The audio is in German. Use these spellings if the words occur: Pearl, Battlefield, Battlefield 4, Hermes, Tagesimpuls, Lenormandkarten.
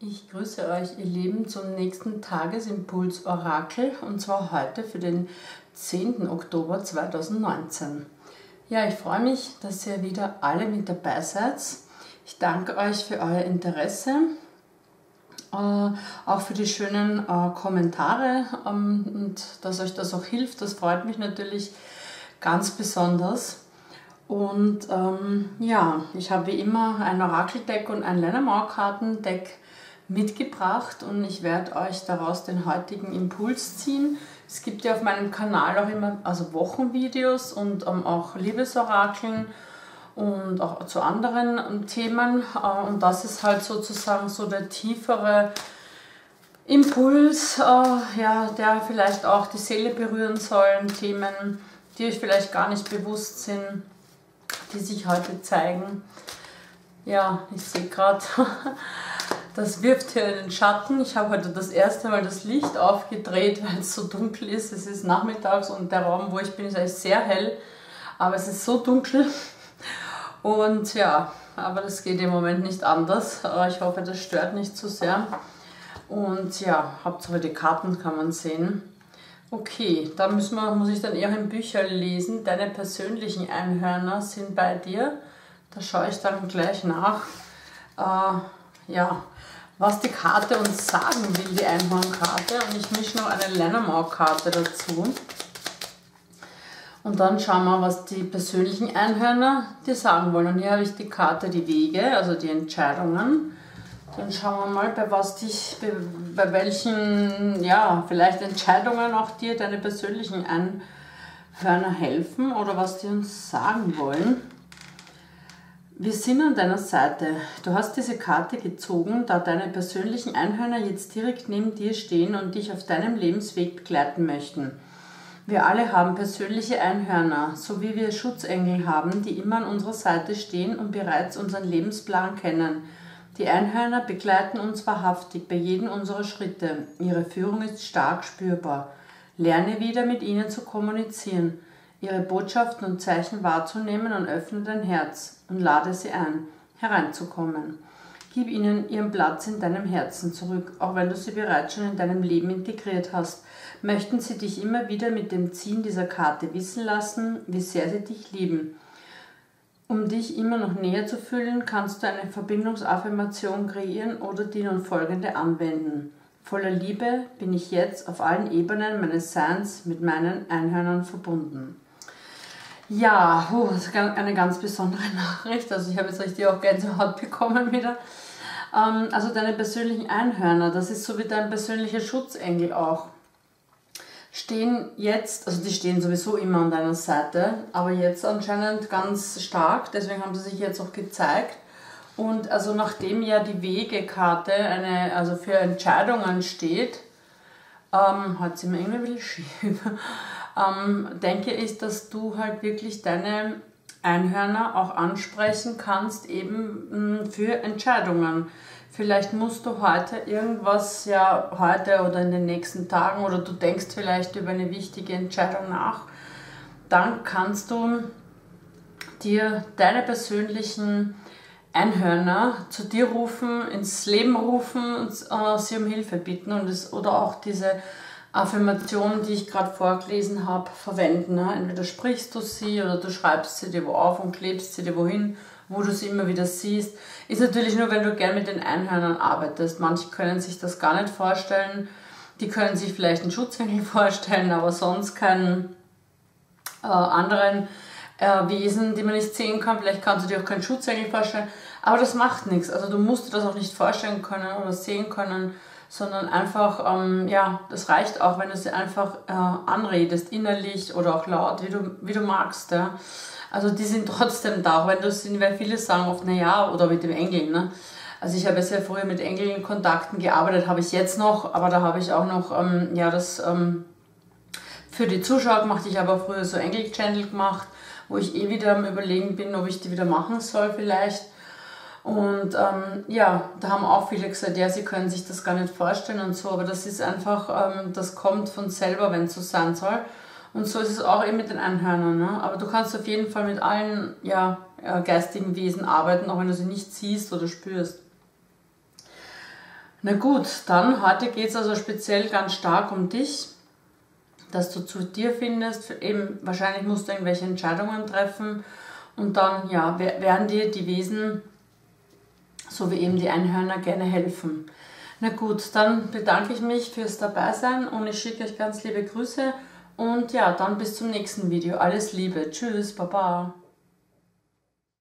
Ich grüße euch, ihr Lieben, zum nächsten Tagesimpuls-Orakel, und zwar heute für den 10. Oktober 2019. Ja, ich freue mich, dass ihr wieder alle mit dabei seid. Ich danke euch für euer Interesse, auch für die schönen Kommentare und dass euch das auch hilft. Das freut mich natürlich ganz besonders. Und ja, ich habe wie immer ein Orakeldeck und ein Lenormand-Kartendeck mitgebracht und ich werde euch daraus den heutigen Impuls ziehen. Es gibt ja auf meinem Kanal auch immer Wochenvideos und auch Liebesorakeln und auch zu anderen Themen. Und das ist halt sozusagen so der tiefere Impuls, ja, der vielleicht auch die Seele berühren soll, Themen, die euch vielleicht gar nicht bewusst sind, die sich heute zeigen. Ja, ich sehe gerade, das wirft hier einen Schatten. Ich habe heute das erste Mal das Licht aufgedreht, weil es so dunkel ist. Es ist nachmittags und der Raum, wo ich bin, ist eigentlich sehr hell, aber es ist so dunkel. Und ja, aber das geht im Moment nicht anders. Ich hoffe, das stört nicht zu sehr. Und ja, Hauptsache die Karten kann man sehen. Okay, da muss ich dann eher in Bücher lesen. Deine persönlichen Einhörner sind bei dir. Da schaue ich dann gleich nach, ja, was die Karte uns sagen will, die Einhornkarte. Und ich mische noch eine Lenormand-Karte dazu. Und dann schauen wir, was die persönlichen Einhörner dir sagen wollen. Und hier habe ich die Karte die Wege, also die Entscheidungen. Dann schauen wir mal, bei welchen, ja, vielleicht Entscheidungen auch dir deine persönlichen Einhörner helfen oder was die uns sagen wollen. Wir sind an deiner Seite. Du hast diese Karte gezogen, da deine persönlichen Einhörner jetzt direkt neben dir stehen und dich auf deinem Lebensweg begleiten möchten. Wir alle haben persönliche Einhörner, so wie wir Schutzengel haben, die immer an unserer Seite stehen und bereits unseren Lebensplan kennen. Die Einhörner begleiten uns wahrhaftig bei jedem unserer Schritte. Ihre Führung ist stark spürbar. Lerne wieder mit ihnen zu kommunizieren, ihre Botschaften und Zeichen wahrzunehmen und öffne dein Herz und lade sie ein, hereinzukommen. Gib ihnen ihren Platz in deinem Herzen zurück, auch wenn du sie bereits schon in deinem Leben integriert hast. Möchten sie dich immer wieder mit dem Ziehen dieser Karte wissen lassen, wie sehr sie dich lieben. Um dich immer noch näher zu fühlen, kannst du eine Verbindungsaffirmation kreieren oder die nun folgende anwenden. Voller Liebe bin ich jetzt auf allen Ebenen meines Seins mit meinen Einhörnern verbunden. Ja, das ist eine ganz besondere Nachricht. Also ich habe jetzt richtig auch Gänsehaut bekommen wieder. Also deine persönlichen Einhörner, das ist so wie dein persönlicher Schutzengel auch. Stehen jetzt, also die stehen sowieso immer an deiner Seite, aber jetzt anscheinend ganz stark, deswegen haben sie sich jetzt auch gezeigt. Und also nachdem ja die Wegekarte also für Entscheidungen steht, hat sie mir irgendwie ein bisschen schief, denke ich, dass du halt wirklich deine Einhörner auch ansprechen kannst, eben für Entscheidungen. Vielleicht musst du heute irgendwas, ja, heute oder in den nächsten Tagen, oder du denkst vielleicht über eine wichtige Entscheidung nach, dann kannst du dir deine persönlichen Einhörner zu dir rufen, ins Leben rufen und sie um Hilfe bitten und oder auch diese Affirmation, die ich gerade vorgelesen habe, verwenden. Ne? Entweder sprichst du sie oder du schreibst sie dir wo auf und klebst sie dir wohin, wo du sie immer wieder siehst. Ist natürlich nur, wenn du gern mit den Einhörnern arbeitest. Manche können sich das gar nicht vorstellen. Die können sich vielleicht einen Schutzengel vorstellen, aber sonst keinen anderen Wesen, die man nicht sehen kann. Vielleicht kannst du dir auch keinen Schutzengel vorstellen. Aber das macht nichts. Also du musst dir das auch nicht vorstellen können oder sehen können, sondern einfach, ja, das reicht auch, wenn du sie einfach anredest, innerlich oder auch laut, wie du magst. Ja. Also die sind trotzdem da, auch wenn du sie, weil viele sagen oft, naja, oder mit dem Engeln. Ne? Also ich habe sehr früher mit Engeln in Kontakten gearbeitet, habe ich jetzt noch, aber da habe ich auch noch, ja, das für die Zuschauer gemacht. Ich habe auch früher so Engel-Channel gemacht, wo ich eh wieder am Überlegen bin, ob ich die wieder machen soll vielleicht. Und ja, da haben auch viele gesagt, ja, sie können sich das gar nicht vorstellen und so, aber das ist einfach, das kommt von selber, wenn es so sein soll. Und so ist es auch eben mit den Einhörnern. Ne? Aber du kannst auf jeden Fall mit allen, ja, geistigen Wesen arbeiten, auch wenn du sie nicht siehst oder spürst. Na gut, dann heute geht es also speziell ganz stark um dich, dass du zu dir findest. Eben wahrscheinlich musst du irgendwelche Entscheidungen treffen und dann ja, werden dir die Wesen, so wie eben die Einhörner, gerne helfen. Na gut, dann bedanke ich mich fürs Dabeisein und ich schicke euch ganz liebe Grüße und ja, dann bis zum nächsten Video. Alles Liebe, tschüss, baba.